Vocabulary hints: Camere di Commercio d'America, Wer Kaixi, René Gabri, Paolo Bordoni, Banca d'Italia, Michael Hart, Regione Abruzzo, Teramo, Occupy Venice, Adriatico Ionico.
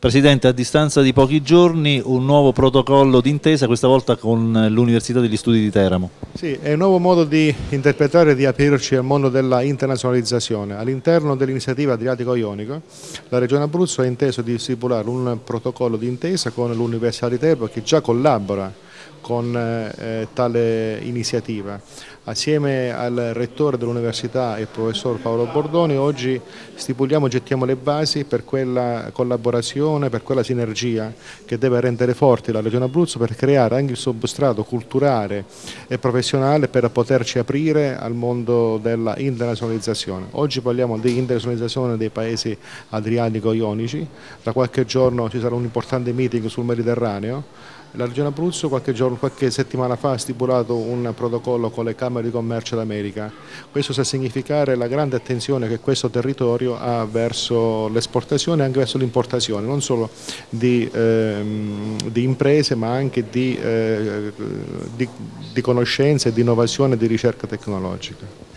Presidente, a distanza di pochi giorni un nuovo protocollo d'intesa, questa volta con l'Università degli Studi di Teramo. Sì, è un nuovo modo di interpretare e di aprirci al mondo della internazionalizzazione. All'interno dell'iniziativa Adriatico Ionico, la Regione Abruzzo ha inteso di stipulare un protocollo d'intesa con l'Università di Teramo che già collabora con tale iniziativa. Assieme al Rettore dell'Università e il Professor Paolo Bordoni oggi stipuliamo e gettiamo le basi per quella collaborazione, per quella sinergia che deve rendere forte la Regione Abruzzo per creare anche il substrato culturale e professionale per poterci aprire al mondo della internazionalizzazione. Oggi parliamo di internazionalizzazione dei paesi adriatico-ionici, tra qualche giorno ci sarà un importante meeting sul Mediterraneo. La Regione Abruzzo qualche settimana fa ha stipulato un protocollo con le Camere di Commercio d'America. Questo sa significare la grande attenzione che questo territorio ha verso l'esportazione e anche verso l'importazione, non solo di imprese ma anche di conoscenze, di innovazione e di ricerca tecnologica.